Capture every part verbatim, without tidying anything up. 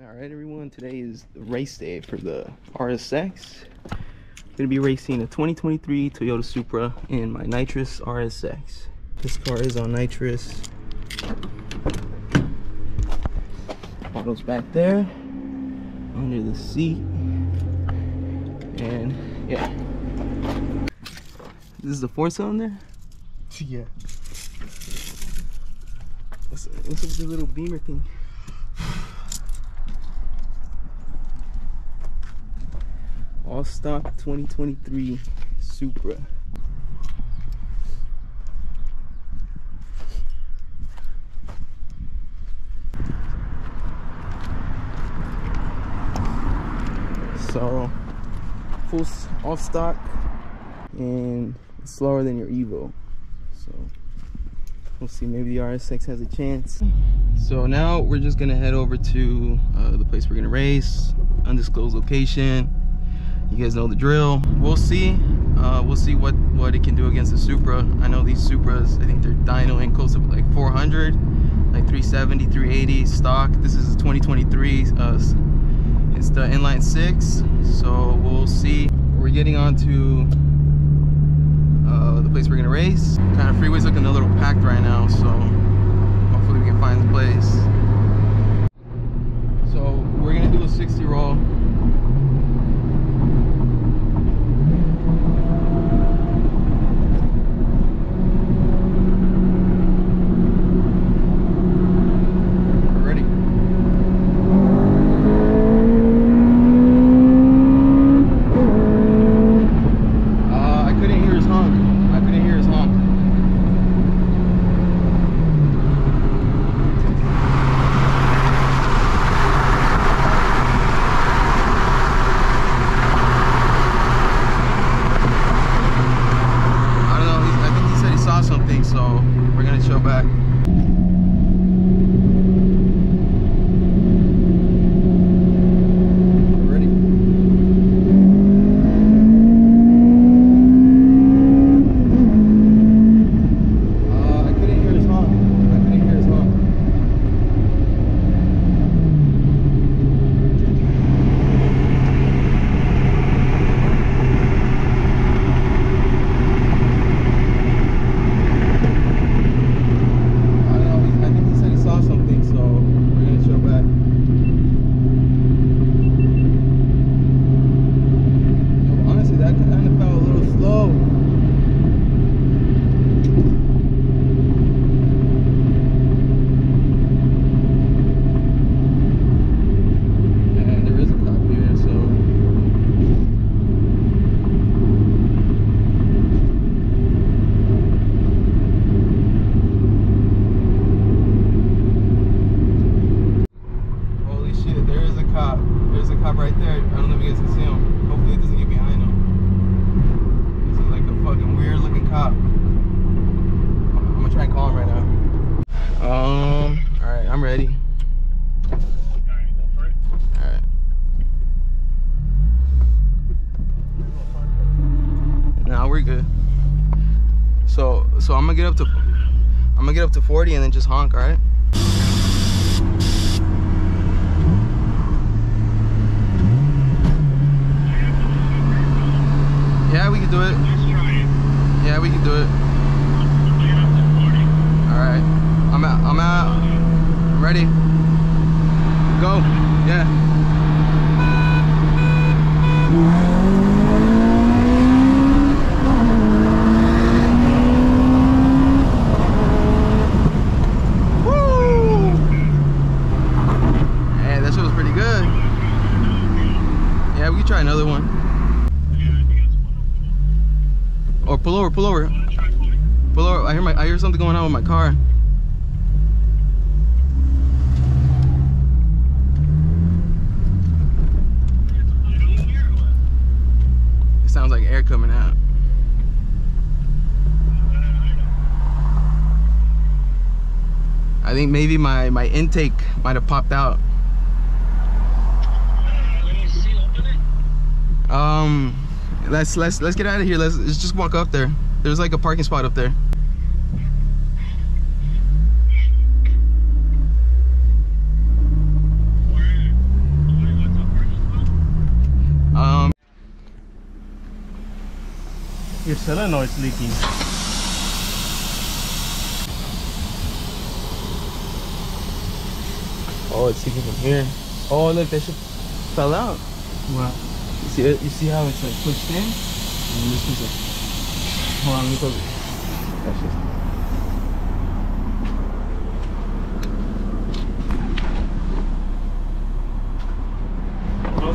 Alright everyone, today is the race day for the R S X. I'm going to be racing a twenty twenty-three Toyota Supra in my nitrous R S X. This car is on nitrous. Bottles back there, under the seat, and yeah. This is the four cylinder? Yeah. What's up with the little beamer thing? All stock twenty twenty-three Supra. So, full all stock, and it's slower than your Evo. So, we'll see. Maybe the R S X has a chance. So now we're just gonna head over to uh, the place we're gonna race, undisclosed location. You guys know the drill. We'll see. Uh, we'll see what, what it can do against the Supra. I know these Supras, I think they're dynoing close to like four hundred, like three seventy, three eighty stock. This is twenty twenty-three. Uh, it's the inline six. So we'll see. We're getting on to uh, the place we're gonna race. Kind of freeway's looking a little packed right now. So hopefully we can find the place. So we're gonna do a sixty roll. So I'm gonna get up to, I'm gonna get up to forty and then just honk, all right? Yeah, we can do it. Yeah, we can do it. All right, I'm out. I'm out. I'm ready. Go. Yeah. Pull over, pull over. Pull over. I hear my I hear something going on with my car. It sounds like air coming out. I think maybe my, my intake might have popped out. Um Let's let's let's get out of here. Let's, let's just walk up there. There's like a parking spot up there. Where? It's sudden now it's leaking. Oh, it's leaking from here. Oh, look, that shit fell out. Wow. You see, you see how it's like pushed in? And this is like, hold on, let me close it. That's just...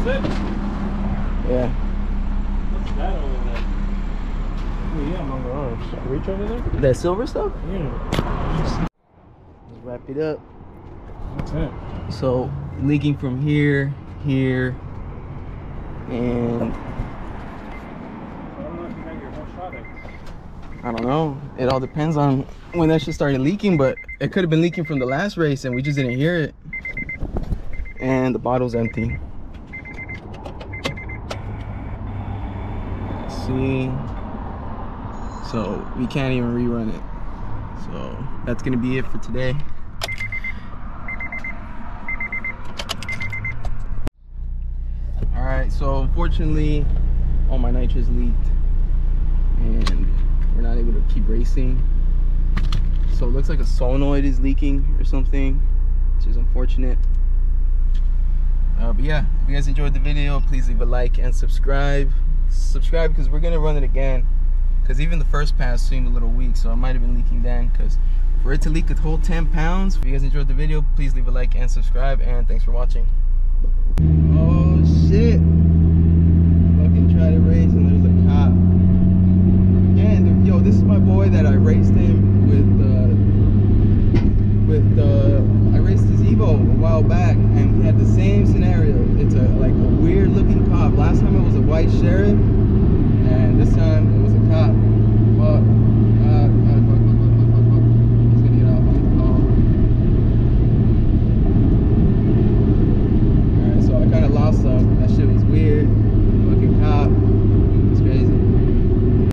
It? Yeah. What's that over there? Oh yeah, among the arms. Reach over there? That silver stuff? Yeah. Let's wrap it up. That's it. So, leaking from here, here, and... I don't know if you got your whole shot at it. I don't know. It all depends on when that shit started leaking, but it could have been leaking from the last race and we just didn't hear it. And the bottle's empty. See, so we can't even rerun it, so that's gonna be it for today. All right, so unfortunately all my nitro's leaked and we're not able to keep racing, so it looks like a solenoid is leaking or something, which is unfortunate. Uh, but yeah, if you guys enjoyed the video, please leave a like and subscribe subscribe because we're gonna run it again, because even the first pass seemed a little weak, so I might have been leaking then, because for it to leak a whole ten pounds. If you guys enjoyed the video, please leave a like and subscribe, and thanks for watching. Oh shit, fucking try to race and there's a cop again. Yo, this is my boy that I raced him with uh with uh I raced his Evo a while back, and we had the same scenario. It's a like a weird looking cop. Last time it was a white sheriff, and this time